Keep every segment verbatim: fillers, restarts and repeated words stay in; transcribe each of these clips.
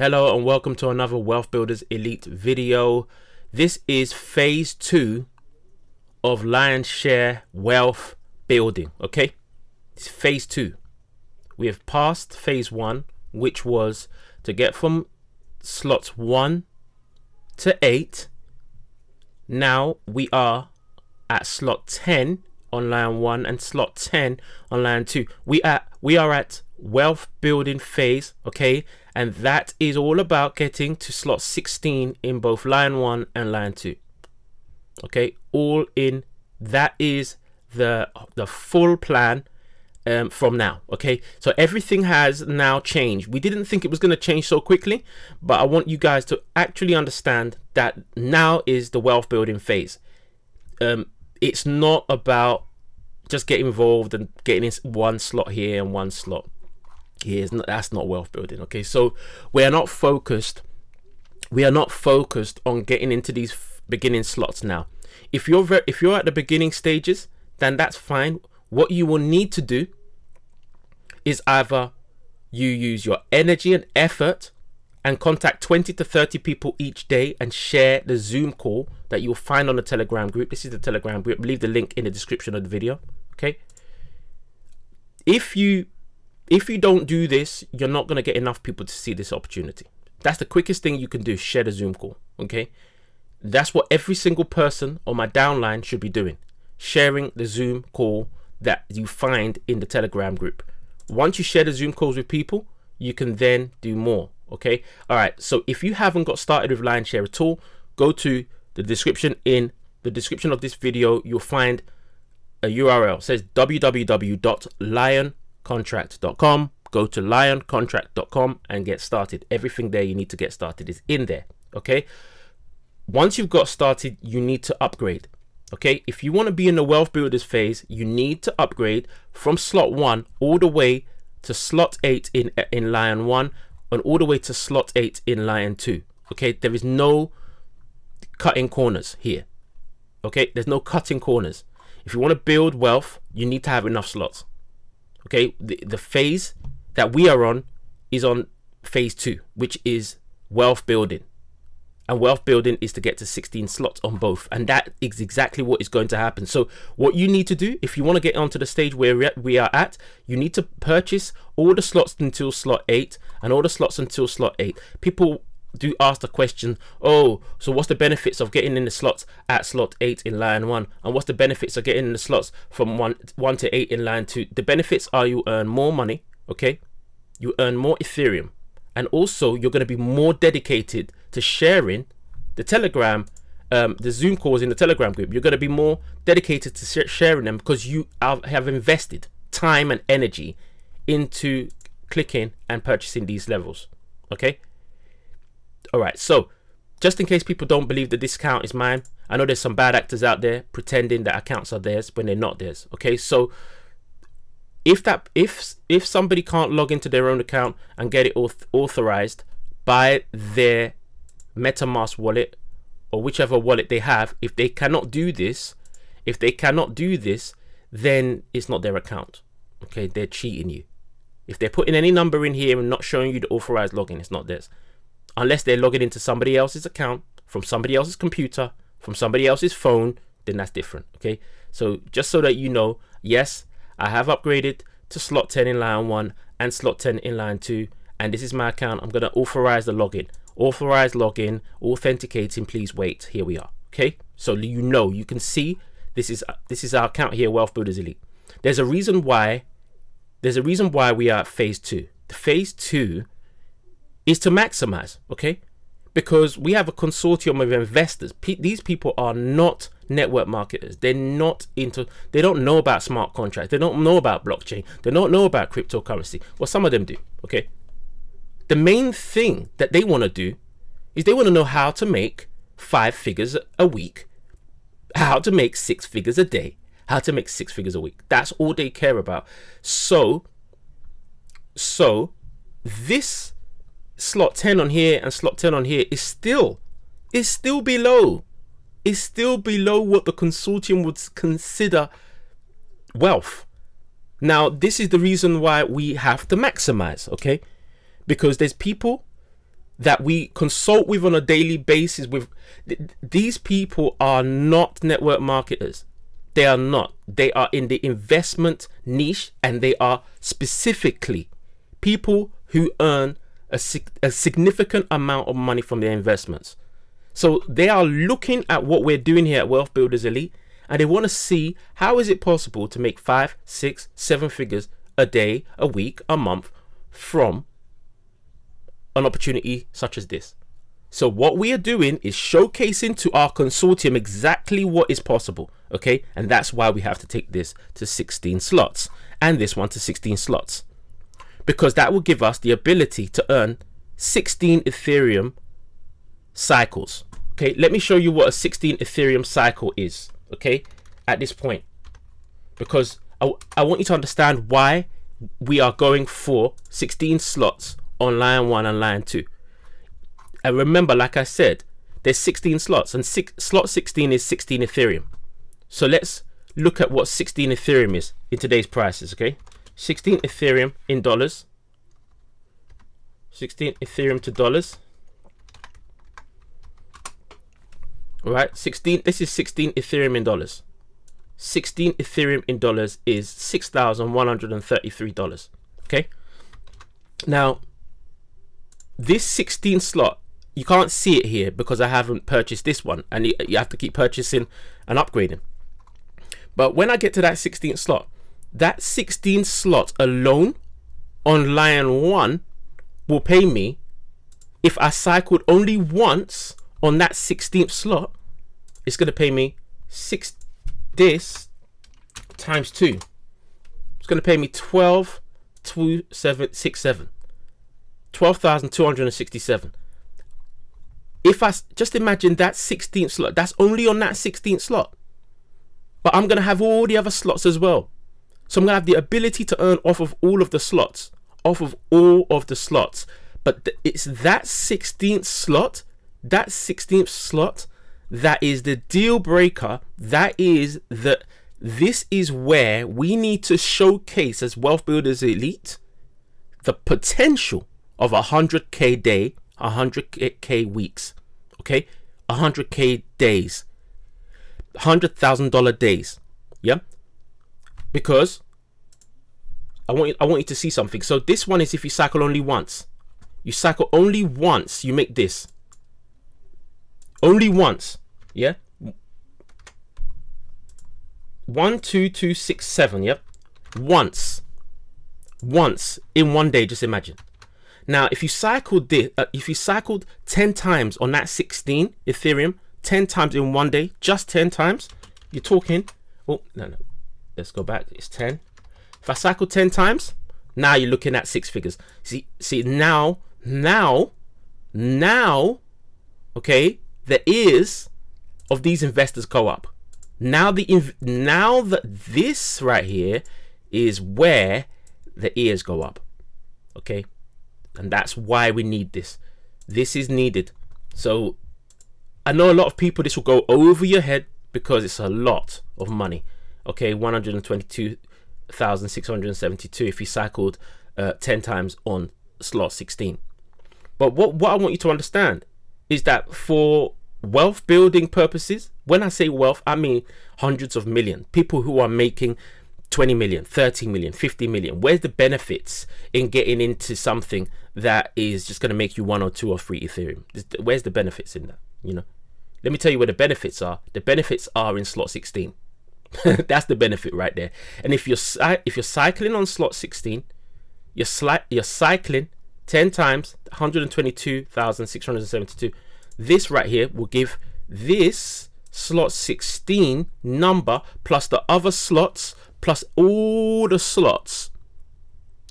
Hello and welcome to another Wealth Builders Elite video. This is phase two of Lion's Share wealth building, okay? It's phase two. We have passed phase one, which was to get from slots one to eight. Now we are at slot ten on line one and slot ten on line two. We at we are at wealth building phase, okay, and that is all about getting to slot sixteen in both line one and line two, okay? All in, that is the the full plan um from now, okay? So everything has now changed. We didn't think it was going to change so quickly, but I want you guys to actually understand that now is the wealth building phase. Um it's not about just getting involved and getting one slot here and one slot here. It's not, that's not wealth building, okay? So we are not focused we are not focused on getting into these beginning slots now. If you're very, if you're at the beginning stages, then that's fine. What you will need to do is either you use your energy and effort and contact twenty to thirty people each day and share the Zoom call that you'll find on the Telegram group. This is the Telegram group. Leave the link in the description of the video, okay? If you If you don't do this, you're not going to get enough people to see this opportunity. That's the quickest thing you can do, share the Zoom call, okay? That's what every single person on my downline should be doing, sharing the Zoom call that you find in the Telegram group. Once you share the Zoom calls with people, you can then do more, okay? All right, so if you haven't got started with Lion's Share at all, go to the description. In the description of this video, you'll find a U R L. It says w w w dot lion contract dot com. Go to lion contract dot com and get started. Everything there you need to get started is in there, okay? Once you've got started, you need to upgrade, okay? If you want to be in the wealth builders phase, you need to upgrade from slot one all the way to slot eight in in lion one and all the way to slot eight in lion two, okay? There is no cutting corners here, okay? There's no cutting corners. If you want to build wealth, you need to have enough slots. Okay, the, the phase that we are on is on phase two, which is wealth building. And wealth building is to get to sixteen slots on both. And that is exactly what is going to happen. So what you need to do, if you want to get onto the stage where we are at, you need to purchase all the slots until slot eight and all the slots until slot eight. People do ask the question, oh, so what's the benefits of getting in the slots at slot eight in line one, and what's the benefits of getting in the slots from one one to eight in line two? The benefits are you earn more money, okay? You earn more Ethereum, and also you're going to be more dedicated to sharing the Telegram, um, the Zoom calls in the Telegram group. You're going to be more dedicated to sharing them because you have invested time and energy into clicking and purchasing these levels, okay? All right, so just in case people don't believe the discount is mine, I know there's some bad actors out there pretending that accounts are theirs when they're not theirs, okay? So if that if if somebody can't log into their own account and get it auth authorized by their MetaMask wallet or whichever wallet they have, if they cannot do this, if they cannot do this, then it's not their account, okay? They're cheating you. If they're putting any number in here and not showing you the authorized login, it's not theirs. Unless they're logging into somebody else's account, from somebody else's computer, from somebody else's phone, then that's different, okay? So just so that you know, yes, I have upgraded to slot ten in line one and slot ten in line two, and this is my account. I'm going to authorize the login. Authorize login, authenticating, please wait. Here we are, okay? So you know, you can see this is this is our account here, Wealth Builders Elite. There's a reason why, there's a reason why we are at phase two. The phase two is to maximize, okay? Because we have a consortium of investors. P these people are not network marketers. They're not into, they don't know about smart contracts. They don't know about blockchain. They don't know about cryptocurrency. Well, some of them do, okay? The main thing that they want to do is they want to know how to make five figures a week, how to make six figures a day, how to make six figures a week. That's all they care about. So, so this slot ten on here and slot ten on here is still is still below is still below what the consortium would consider wealth. Now this is the reason why we have to maximize, okay? Because there's people that we consult with on a daily basis. With these people are not network marketers. They are not. They are in the investment niche, and they are specifically people who earn a, sig a significant amount of money from their investments. So they are looking at what we're doing here at Wealth Builders Elite, and they want to see how is it possible to make five, six, seven figures a day, a week, a month from an opportunity such as this. So what we are doing is showcasing to our consortium exactly what is possible. Okay, and that's why we have to take this to sixteen slots and this one to sixteen slots, because that will give us the ability to earn sixteen Ethereum cycles. Okay, let me show you what a sixteen Ethereum cycle is, okay, at this point, because I, I want you to understand why we are going for sixteen slots on line one and line two. And remember, like I said, there's sixteen slots, and six, slot sixteen is sixteen Ethereum. So let's look at what sixteen Ethereum is in today's prices, okay? sixteen Ethereum in dollars. sixteen Ethereum to dollars. All right, sixteen, this is sixteen Ethereum in dollars. sixteen Ethereum in dollars is six thousand one hundred thirty-three dollars, okay? Now, this sixteen slot, you can't see it here because I haven't purchased this one, and you have to keep purchasing and upgrading. But when I get to that sixteenth slot, that sixteen slot alone on Lion one will pay me, if I cycled only once on that sixteenth slot, it's going to pay me six, this times two, it's going to pay me twelve thousand two hundred sixty-seven, twelve thousand two hundred sixty-seven. If I just imagine that sixteenth slot, that's only on that sixteenth slot, but I'm going to have all the other slots as well. So I'm going to have the ability to earn off of all of the slots, off of all of the slots. But th it's that sixteenth slot, that sixteenth slot, that is the deal breaker. That is the, this is where we need to showcase as Wealth Builders Elite the potential of a one hundred K day, one hundred K weeks, okay, one hundred K days, one hundred thousand dollar days, yeah, because I want you, I want you to see something. So this one is if you cycle only once, you cycle only once, you make this, only once, yeah, one, two, two, six, seven, yep, yeah? once, once in one day, just imagine. Now, if you cycled this, uh, if you cycled ten times on that sixteen Ethereum, ten times in one day, just ten times, you're talking, oh, no, no, let's go back, it's ten. If I cycle ten times, now you're looking at six figures. See, see, now, now, now, okay, the ears of these investors go up. Now, the inv now that this right here is where the ears go up, okay? And that's why we need this. This is needed. So I know a lot of people, this will go over your head because it's a lot of money. Okay, one hundred twenty-two thousand six hundred seventy-two if you cycled uh, ten times on slot sixteen. But what, what I want you to understand is that for wealth building purposes, when I say wealth, I mean hundreds of millions, people who are making twenty million, thirty million, fifty million. Where's the benefits in getting into something that is just going to make you one or two or three Ethereum? Where's the benefits in that? You know, let me tell you where the benefits are. The benefits are in slot sixteen. That's the benefit right there. And if you're if you're cycling on slot sixteen, you're slight you're cycling ten times, one hundred twenty-two thousand six hundred seventy-two. This right here will give this slot sixteen number plus the other slots, plus all the slots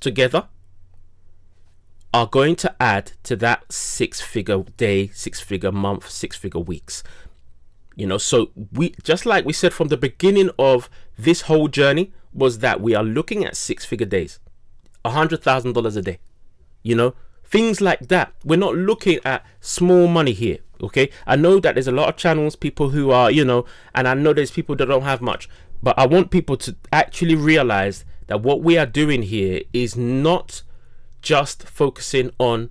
together are going to add to that six figure day, six figure month, six figure weeks. You know, so we, just like we said from the beginning of this whole journey, was that we are looking at six figure days, a hundred thousand dollars a day, you know, things like that. We're not looking at small money here. Okay. I know that there's a lot of channels, people who are, you know, and I know there's people that don't have much, but I want people to actually realize that what we are doing here is not just focusing on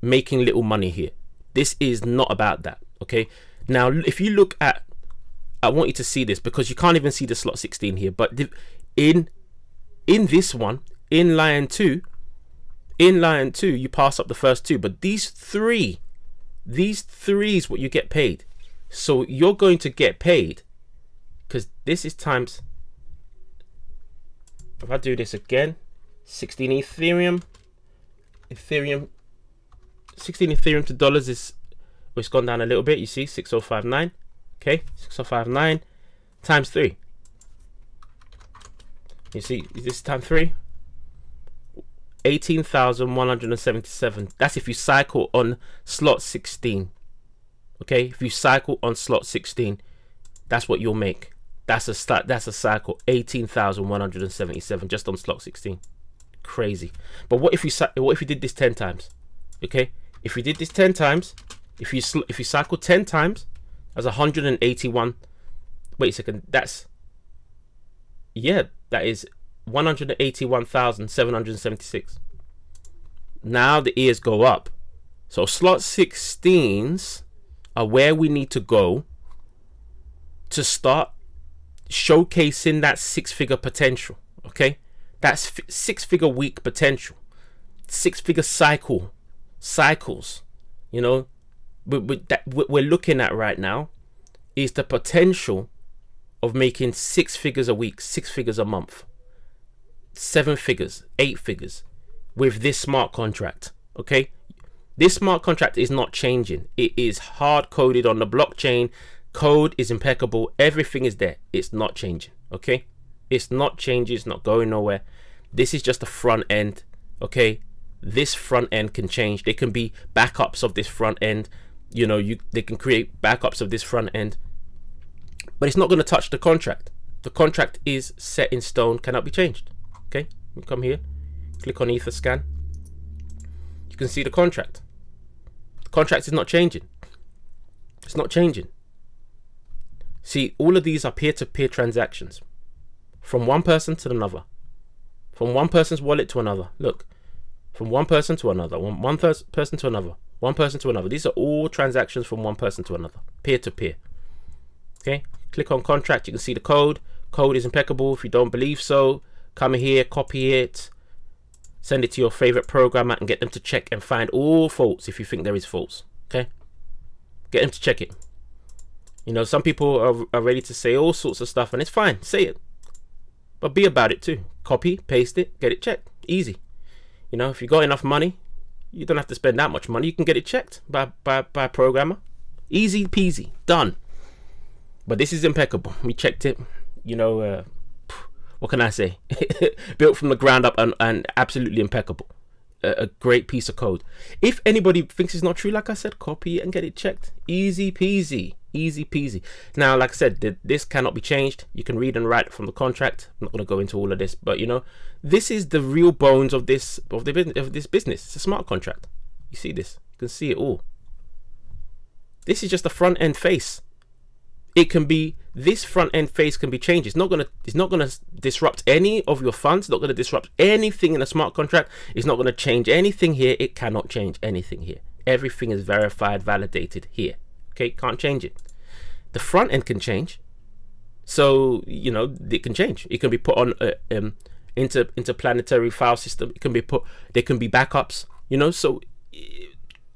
making little money here. This is not about that, okay? Now, if you look at, I want you to see this because you can't even see the slot sixteen here, but in in this one, in Lion two, in Lion two, you pass up the first two, but these three, these three is what you get paid. So you're going to get paid, because this is times, if I do this again, sixteen Ethereum, Ethereum, sixteen Ethereum to dollars is, well, it's gone down a little bit, you see, six oh five nine, okay, six oh five nine times three. You see, this time three, eighteen thousand one hundred seventy-seven. That's if you cycle on slot sixteen. Okay, if you cycle on slot sixteen, that's what you'll make. That's a start, that's a cycle, eighteen thousand one hundred seventy-seven just on slot sixteen. Crazy. But what if you what if you did this ten times? Okay? If you did this ten times, if you if you cycle ten times, that's one hundred eighty-one. Wait a second, that's yeah, that is one hundred eighty-one thousand seven hundred seventy-six. Now the ears go up. So slot sixteens are where we need to go to start showcasing that six-figure potential, okay? That's six-figure week potential, six-figure cycle, cycles, you know, we, we, that what we're looking at right now is the potential of making six figures a week, six figures a month, seven figures, eight figures with this smart contract, okay? This smart contract is not changing. It is hard coded on the blockchain. Code is impeccable. Everything is there. It's not changing, okay? It's not changing. It's not going nowhere. This is just the front end, okay? This front end can change. There can be backups of this front end. You know, you they can create backups of this front end. But it's not going to touch the contract. The contract is set in stone, cannot be changed, okay? We come here, click on Etherscan. You can see the contract. The contract is not changing. It's not changing. See, all of these are peer-to-peer transactions from one person to another, from one person's wallet to another. Look, from one person to another, one, one person to another, one person to another. These are all transactions from one person to another, peer-to-peer. Okay, click on contract. You can see the code. Code is impeccable. If you don't believe so, come here, copy it, send it to your favorite programmer and get them to check and find all faults if you think there is faults, okay? Get them to check it. You know, some people are, are ready to say all sorts of stuff and it's fine, say it. But be about it too. Copy, paste it, get it checked, easy. You know, if you got enough money, you don't have to spend that much money. You can get it checked by, by, by a programmer. Easy peasy, done. But this is impeccable. We checked it, you know, uh, what can I say? Built from the ground up and, and absolutely impeccable. A, a great piece of code. If anybody thinks it's not true, like I said, copy it and get it checked. Easy peasy, easy peasy. Now, like I said, th this cannot be changed. You can read and write from the contract. I'm not going to go into all of this, but you know, this is the real bones of this of the of this business. It's a smart contract. You see this? You can see it all. This is just the front end face. It can be, this front end face can be changed. It's not gonna, it's not gonna disrupt any of your funds. It's not gonna disrupt anything in a smart contract. It's not gonna change anything here. It cannot change anything here. Everything is verified, validated here. Okay, can't change it. The front end can change. So, you know, it can change. It can be put on uh, um, inter interplanetary file system. It can be put, there can be backups, you know, so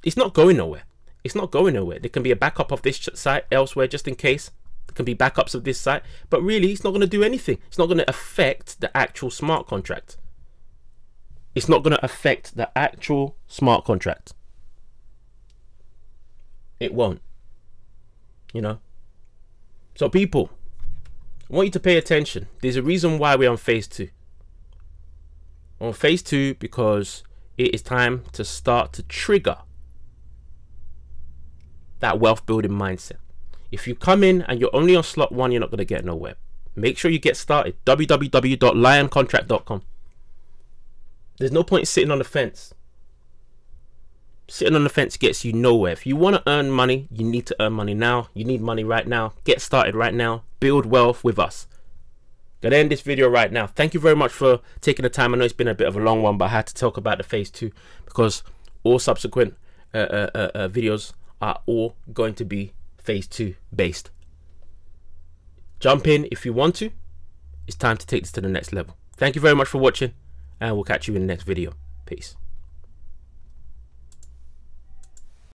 it's not going nowhere. It's not going nowhere. There can be a backup of this site elsewhere just in case. There can be backups of this site, but really it's not going to do anything. It's not going to affect the actual smart contract. It's not going to affect the actual smart contract. It won't, you know. So people, I want you to pay attention. There's a reason why we're on phase two. We're on phase two because it is time to start to trigger that wealth building mindset. If you come in and you're only on slot one, you're not going to get nowhere. Make sure you get started. w w w dot lion contract dot com. There's no point sitting on the fence. Sitting on the fence gets you nowhere. If you want to earn money, you need to earn money now. You need money right now. Get started right now. Build wealth with us. Gonna end this video right now. Thank you very much for taking the time. I know it's been a bit of a long one, but I had to talk about the phase two because all subsequent uh, uh, uh, videos are all going to be phase two based. Jump in if you want to. It's time to take this to the next level. Thank you very much for watching, and we'll catch you in the next video. Peace.